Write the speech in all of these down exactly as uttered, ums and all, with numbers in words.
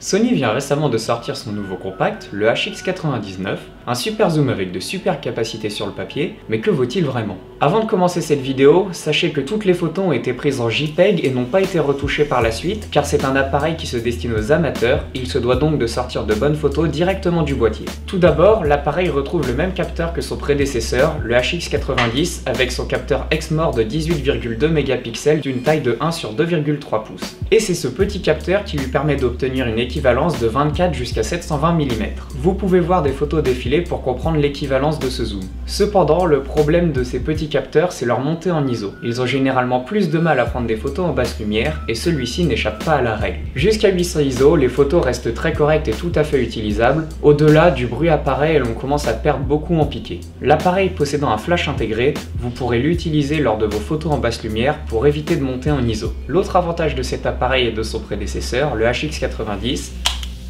Sony vient récemment de sortir son nouveau compact, le H X quatre-vingt-dix-neuf, un super zoom avec de super capacités sur le papier, mais que vaut-il vraiment? Avant de commencer cette vidéo, sachez que toutes les photos ont été prises en JPEG et n'ont pas été retouchées par la suite, car c'est un appareil qui se destine aux amateurs, il se doit donc de sortir de bonnes photos directement du boîtier. Tout d'abord, l'appareil retrouve le même capteur que son prédécesseur, le H X quatre-vingt-dix, avec son capteur Exmor de dix-huit virgule deux mégapixels d'une taille de un sur deux virgule trois pouces. Et c'est ce petit capteur qui lui permet d'obtenir une équivalence de vingt-quatre jusqu'à sept cent vingt millimètres. Vous pouvez voir des photos défiler pour comprendre l'équivalence de ce zoom. Cependant, le problème de ces petits capteurs, c'est leur montée en I S O. Ils ont généralement plus de mal à prendre des photos en basse lumière, et celui-ci n'échappe pas à la règle. Jusqu'à huit cents I S O, les photos restent très correctes et tout à fait utilisables. Au-delà, du bruit apparaît et l'on commence à perdre beaucoup en piqué. L'appareil possédant un flash intégré, vous pourrez l'utiliser lors de vos photos en basse lumière pour éviter de monter en I S O. L'autre avantage de cet appareil et de son prédécesseur, le H X quatre-vingt-dix,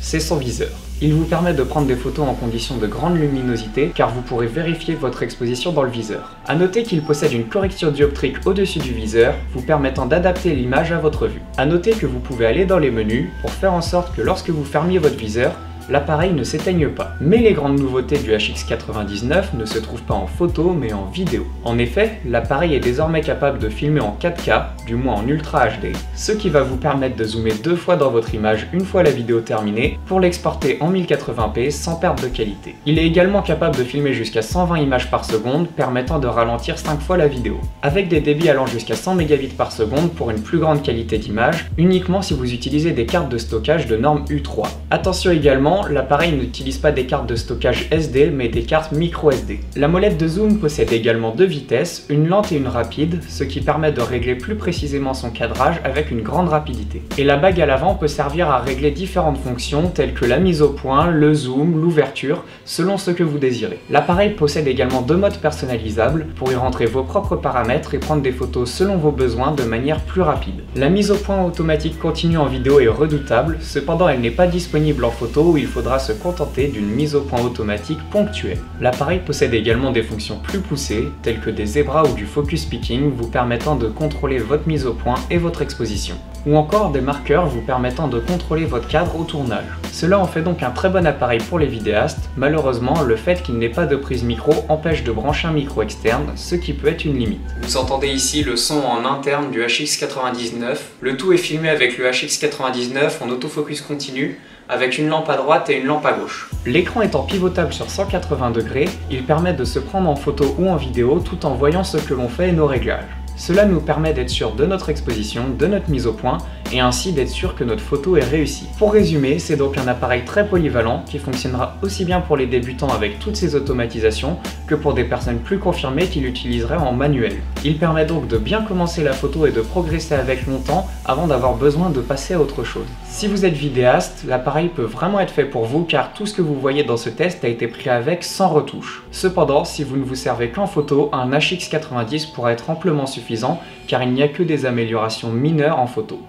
c'est son viseur. Il vous permet de prendre des photos en conditions de grande luminosité car vous pourrez vérifier votre exposition dans le viseur. A noter qu'il possède une correcture dioptrique au-dessus du viseur, vous permettant d'adapter l'image à votre vue. A noter que vous pouvez aller dans les menus pour faire en sorte que lorsque vous fermiez votre viseur, l'appareil ne s'éteigne pas. Mais les grandes nouveautés du H X quatre-vingt-dix-neuf ne se trouvent pas en photo mais en vidéo. En effet, l'appareil est désormais capable de filmer en quatre K, du moins en Ultra H D, ce qui va vous permettre de zoomer deux fois dans votre image une fois la vidéo terminée pour l'exporter en mille quatre-vingts p sans perte de qualité. Il est également capable de filmer jusqu'à cent vingt images par seconde, permettant de ralentir cinq fois la vidéo, avec des débits allant jusqu'à cent mégabits par seconde pour une plus grande qualité d'image, uniquement si vous utilisez des cartes de stockage de norme U trois. Attention également, l'appareil n'utilise pas des cartes de stockage S D mais des cartes micro S D. La molette de zoom possède également deux vitesses, une lente et une rapide, ce qui permet de régler plus précisément son cadrage avec une grande rapidité. Et la bague à l'avant peut servir à régler différentes fonctions telles que la mise au point, le zoom, l'ouverture, selon ce que vous désirez. L'appareil possède également deux modes personnalisables pour y rentrer vos propres paramètres et prendre des photos selon vos besoins de manière plus rapide. La mise au point automatique continue en vidéo est redoutable, cependant elle n'est pas disponible en photo où il Il faudra se contenter d'une mise au point automatique ponctuelle. L'appareil possède également des fonctions plus poussées, telles que des zébras ou du focus peaking, vous permettant de contrôler votre mise au point et votre exposition, ou encore des marqueurs vous permettant de contrôler votre cadre au tournage. Cela en fait donc un très bon appareil pour les vidéastes, malheureusement le fait qu'il n'ait pas de prise micro empêche de brancher un micro externe, ce qui peut être une limite. Vous entendez ici le son en interne du H X quatre-vingt-dix-neuf, le tout est filmé avec le H X quatre-vingt-dix-neuf en autofocus continu, avec une lampe à droite et une lampe à gauche. L'écran étant pivotable sur cent quatre-vingts degrés, il permet de se prendre en photo ou en vidéo tout en voyant ce que l'on fait et nos réglages. Cela nous permet d'être sûr de notre exposition, de notre mise au point, et ainsi d'être sûr que notre photo est réussie. Pour résumer, c'est donc un appareil très polyvalent qui fonctionnera aussi bien pour les débutants avec toutes ses automatisations que pour des personnes plus confirmées qui l'utiliseraient en manuel. Il permet donc de bien commencer la photo et de progresser avec longtemps avant d'avoir besoin de passer à autre chose. Si vous êtes vidéaste, l'appareil peut vraiment être fait pour vous car tout ce que vous voyez dans ce test a été pris avec sans retouche. Cependant, si vous ne vous servez qu'en photo, un H X quatre-vingt-dix pourra être amplement suffisant car il n'y a que des améliorations mineures en photo.